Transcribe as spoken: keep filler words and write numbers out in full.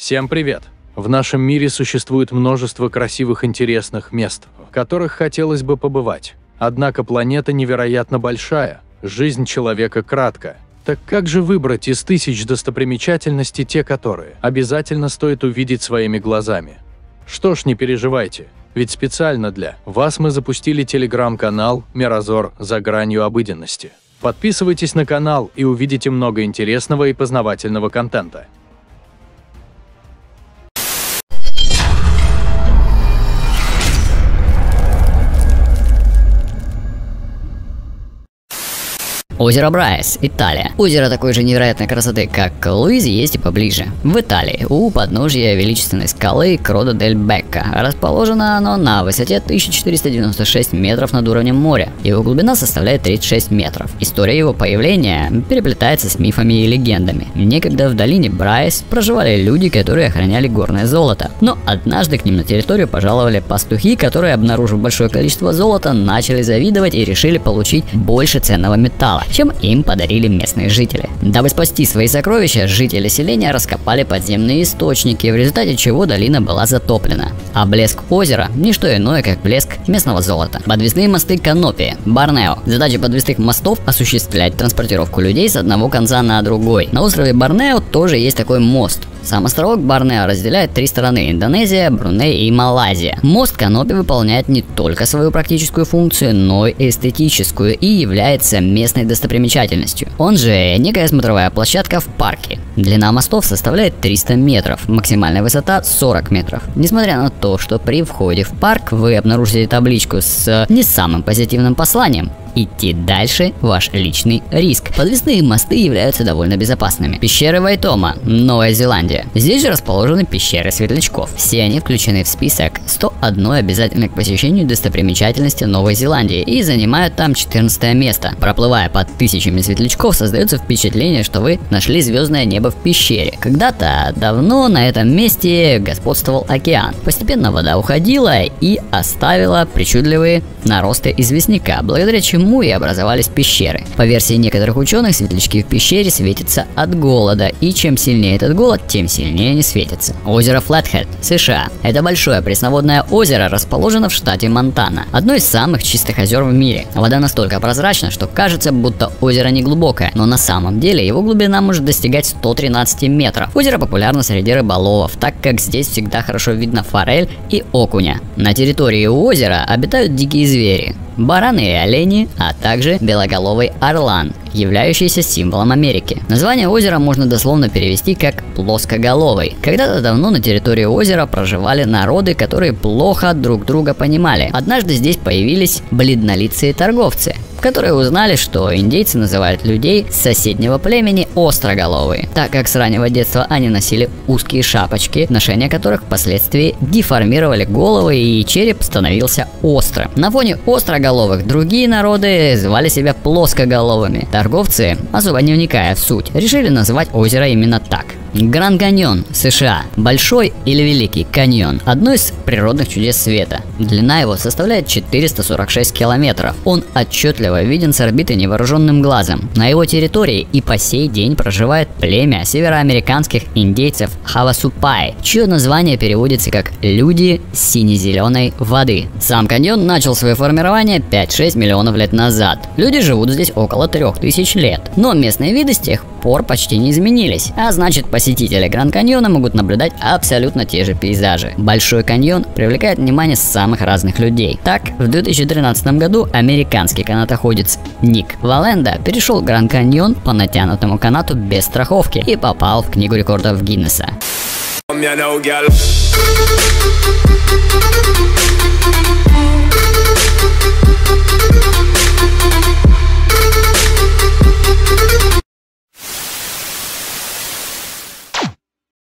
Всем привет! В нашем мире существует множество красивых, интересных мест, в которых хотелось бы побывать. Однако планета невероятно большая, жизнь человека кратка. Так как же выбрать из тысяч достопримечательностей те, которые обязательно стоит увидеть своими глазами? Что ж, не переживайте, ведь специально для вас мы запустили телеграм-канал «Мирозор за гранью обыденности». Подписывайтесь на канал и увидите много интересного и познавательного контента. Озеро Брайс, Италия. Озеро такой же невероятной красоты, как Луизи, есть и поближе. В Италии, у подножья величественной скалы Крода-дель-Бекка. Расположено оно на высоте тысяча четыреста девяносто шесть метров над уровнем моря. Его глубина составляет тридцать шесть метров. История его появления переплетается с мифами и легендами. Некогда в долине Брайс проживали люди, которые охраняли горное золото. Но однажды к ним на территорию пожаловали пастухи, которые, обнаружив большое количество золота, начали завидовать и решили получить больше ценного металла, чем им подарили местные жители. Дабы спасти свои сокровища, жители селения раскопали подземные источники, в результате чего долина была затоплена. А блеск озера – не что иное, как блеск местного золота. Подвесные мосты Конопии, Барнео. Задача подвесных мостов – осуществлять транспортировку людей с одного конца на другой. На острове Барнео тоже есть такой мост. Сам островок Барнео разделяет три страны – Индонезия, Бруней и Малайзия. Мост Конопи выполняет не только свою практическую функцию, но и эстетическую и является местной достопримечательностью. Он же некая смотровая площадка в парке. Длина мостов составляет триста метров, максимальная высота сорок метров. Несмотря на то, что при входе в парк вы обнаружите табличку с не самым позитивным посланием, идти дальше – ваш личный риск. Подвесные мосты являются довольно безопасными. Пещеры Вайтома, Новая Зеландия. Здесь же расположены пещеры светлячков. Все они включены в список сто один обязательных к посещению достопримечательности Новой Зеландии и занимают там четырнадцатое место. Проплывая под тысячами светлячков, создается впечатление, что вы нашли звездное небо в пещере. Когда-то давно на этом месте господствовал океан. Постепенно вода уходила и оставила причудливые наросты известняка, благодаря чему и образовались пещеры. По версии некоторых ученых, светлячки в пещере светятся от голода, и чем сильнее этот голод, тем сильнее они светятся. Озеро Флатхед, США. Это большое пресноводное озеро расположено в штате Монтана, одно из самых чистых озер в мире. Вода настолько прозрачна, что кажется, будто озеро неглубокое, но на самом деле его глубина может достигать ста тринадцати метров. Озеро популярно среди рыболовов, так как здесь всегда хорошо видно форель и окуня. На территории озера обитают дикие звери – бараны и олени, а также белоголовый орлан, являющийся символом Америки. Название озера можно дословно перевести как «плоскоголовый». Когда-то давно на территории озера проживали народы, которые плохо друг друга понимали. Однажды здесь появились бледнолицые торговцы, которые узнали, что индейцы называют людей с соседнего племени «остроголовые», так как с раннего детства они носили узкие шапочки, ношение которых впоследствии деформировали головы и череп становился острым. На фоне остроголовых другие народы звали себя плоскоголовыми. Торговцы, особо не вникая в суть, решили назвать озеро именно так. Гранд-Каньон, США. Большой или Великий каньон – одно из природных чудес света. Длина его составляет четыреста сорок шесть километров. Он отчетливо виден с орбиты невооруженным глазом. На его территории и по сей день проживает племя североамериканских индейцев Хавасупай, чье название переводится как «люди сине-зеленой воды». Сам каньон начал свое формирование пять-шесть миллионов лет назад. Люди живут здесь около трёх тысяч лет. Но местные виды с тех пор почти не изменились, а значит, посетители Гранд-Каньона могут наблюдать абсолютно те же пейзажи. Большой каньон привлекает внимание самых разных людей. Так, в две тысячи тринадцатом году американский канатоходец Ник Валенда перешел Гранд-Каньон по натянутому канату без страховки и попал в Книгу рекордов Гиннесса.